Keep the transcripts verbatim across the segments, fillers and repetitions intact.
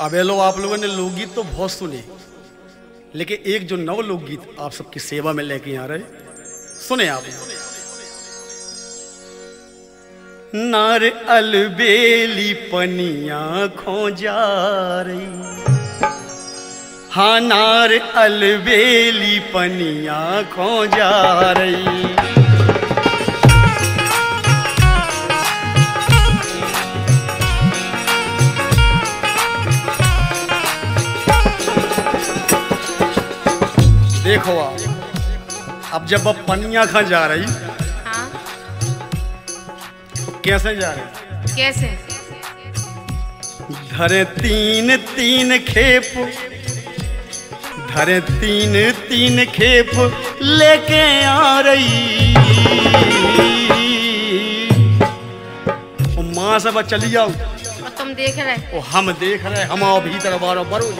अबे लो आप लोगों ने लोकगीत तो बहुत सुने, लेकिन एक जो नव लोकगीत आप सबकी सेवा में लेके आ रहे सुने आप। नार अलबेली पनिया खो जा रही, हाँ नार अलबेली पनिया खो जा रही। देखो अब जब अब पनिया खा जा रही, हाँ? तो कैसे जा रही? कैसे? धरे तीन तीन खेप, धरे तीन तीन खेप लेके आ रही। तो माँ सब चली जाओ और तुम देख रहे, और हम देख रहे, हम आओ भीतर बारो बरो।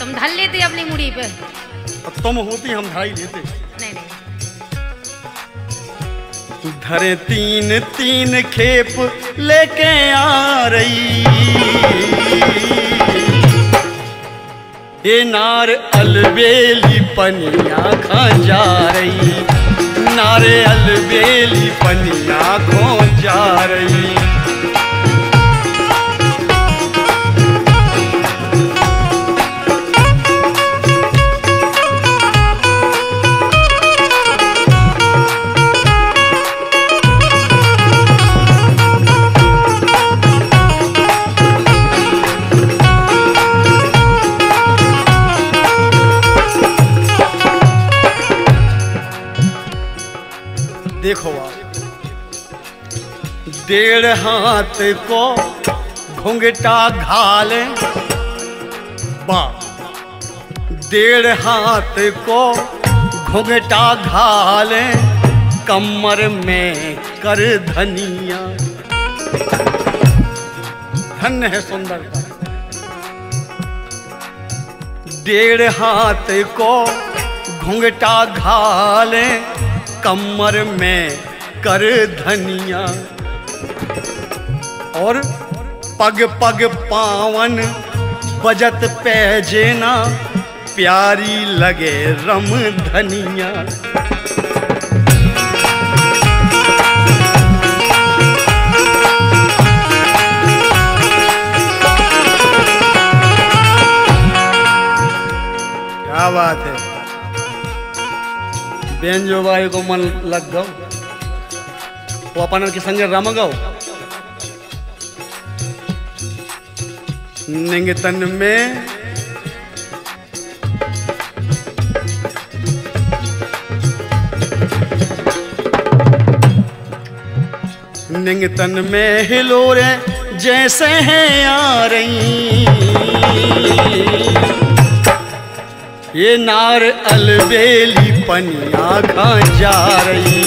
तुम धर लेते अपनी मुड़ी पे, अब तुम होती हम धराई लेते। नहीं नहीं, धरे तीन तीन खेप लेके आ रही। ए नार अलबेली पनिया खा जा रही, नारे अलबेली पनिया खो जा रही। देखो आप, डेढ़ हाथ को घुंघटा घाल, डेढ़ हाथ को घुंघटा घाल, कमर में कर धनिया। धन्य है सुंदरता। डेढ़ हाथ को घुंघटा घाल, कमर में कर धनिया। और पग पग पावन बजत पैजेना, प्यारी लगे रम धनिया। क्या बात है, बेन जो भाई को मन लग गो, वो अपन के संग रम गो। निंगतन में निंगतन में हिलोरे जैसे हैं आ रही। ये नार अलबेली पनिया खा जा रही,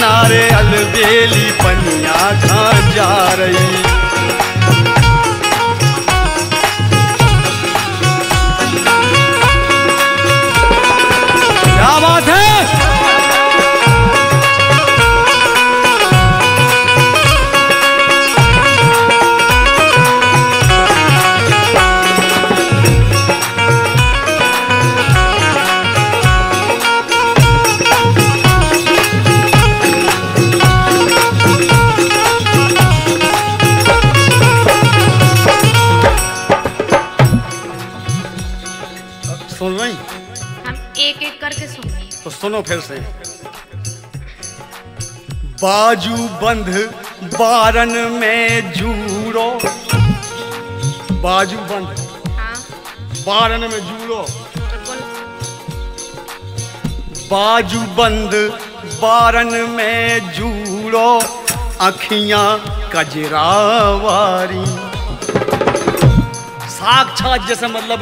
नार अलबेली पनिया खा जा रही। क्या बात है, सुनो फिर से। बाजू बंध बारन में झूरो, बाजू बंध हाँ? बारन में झूरो, बाजू बंध बारन में झूरो, अखियां कजरावारी। साक्षात जैसे मतलब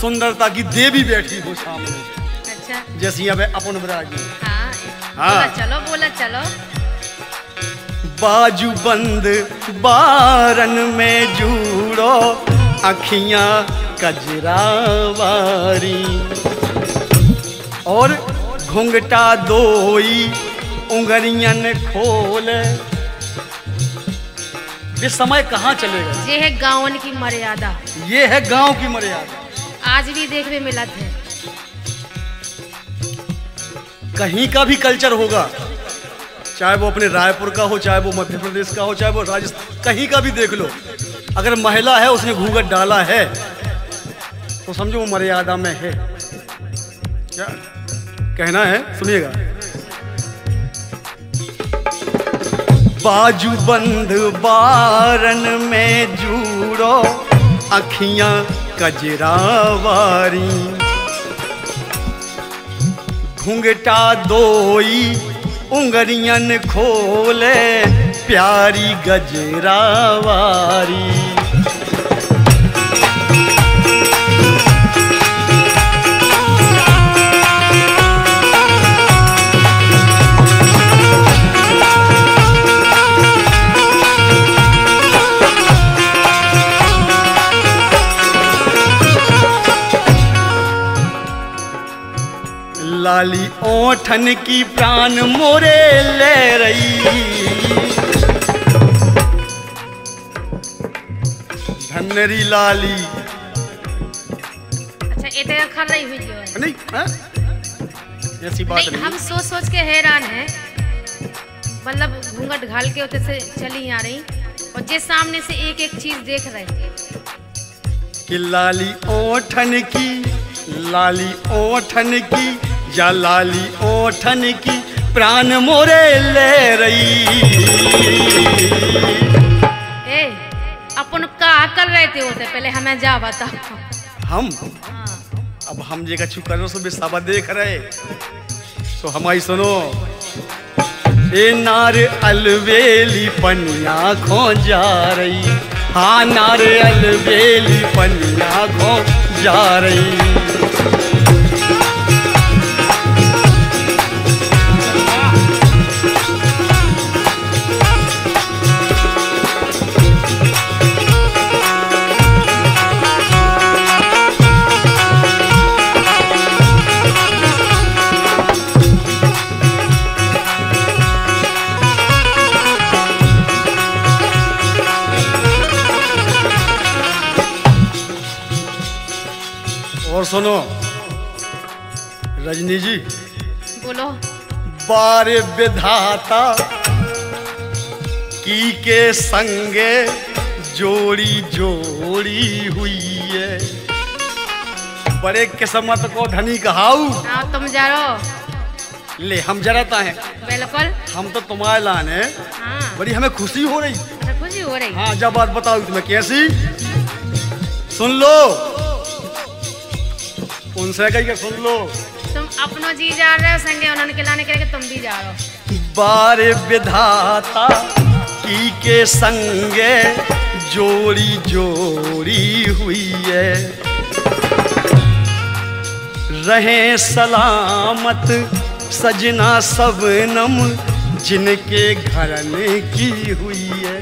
सुंदरता की देवी बैठी हो सामने, जैसी अब अपन बराजी। हाँ, हाँ। बोला चलो, बोला चलो। बाजू बंद बारन में जूड़ो, अखियां कजरावारी। और घुंघटा दोई उंगरियन खोल, ये समय कहाँ चलेगा। ये है गाँव की मर्यादा, ये है गांव की मर्यादा। आज भी देखने मिला था, कहीं का भी कल्चर होगा, चाहे वो अपने रायपुर का हो, चाहे वो मध्य प्रदेश का हो, चाहे वो राजस्थान, कहीं का भी देख लो, अगर महिला है उसने घूंघट डाला है तो समझो वो मर्यादा में है। क्या कहना है सुनिएगा। बाजू बंद बारन में जूड़ो अखियां कजरावारी, घुंघटा दोई उंगरियन खोले प्यारी गजरावारी। लाली ओठन की प्राण मोरे ले रही, धनरी लाली। अच्छा ये तो खा रही हुई है। नहीं हां ऐसी बात नहीं, नहीं। हम सोच सोच के हैरान हैं, मतलब घूंघट घाल के उधर से चली आ रही और जे सामने से एक एक चीज देख रहे कि लाली ओठन की, लाली ओठन की, जा लाली ओठन की प्राण मोरे ले रही। ए, अपन का कर रहे थे उसे पहले हमें जा बता हम हाँ। अब हम जे कछु कर सब देख रहे तो हमारी सुनो। ए नार अलबेली पनिया खो जा रही, हाँ नार अलबेली पनिया खो जा रही। और सुनो रजनी जी, बोलो। बारे विधाता की के संगे जोड़ी जोड़ी हुई है, बड़े किस्मत को धनी कहाऊ। तुम जाओ ले हम जराता हैं, बिल्कुल हम तो तुम्हारे लान है हाँ। बड़ी हमें खुशी हो रही, अच्छा खुशी हो रही हाँ। जब बात बताओ तुम्हें कैसी, सुन लो उनसे कह के सुन लो। तुम अपनो जी जा रहे हो संगे उन्होंने खिलाने के लिए, तुम भी जा रहे हो। बारे विधाता की के संगे जोड़ी जोड़ी हुई है, रहे सलामत सजना सब नम जिनके घरन की हुई है।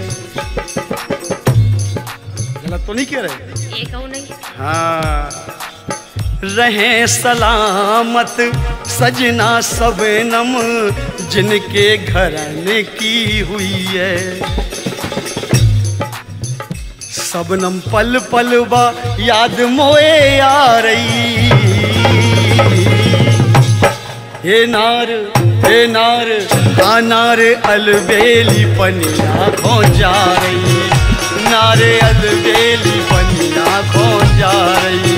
गलत तो नहीं कह रहे, एक नहीं हाँ। रहे सलामत सजना सब नम जिनके घराने की हुई है, सबनम पल पलवा याद मोए आ रही। हे नार हे नार आ नार अलबेली पनिया खो जा रही, नारे अलबेली पनिया खो जा रही।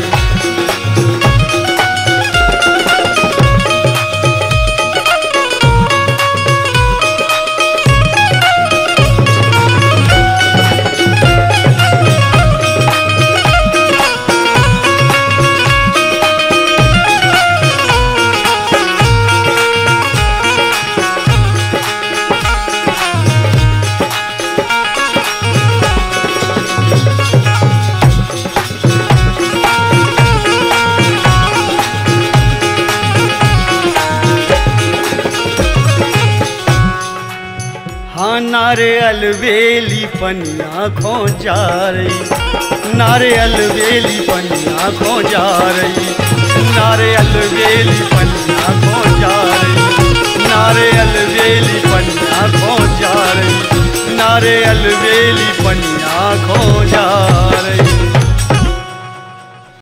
नारे अलबेली पनिया खो जा रही, नारे अलबेली पनिया खो जा रही, नारे अलबेली पनिया खो जा रही, नारे अलबेली पनिया खो जा रही, नारे अलबेली पनिया खो जा।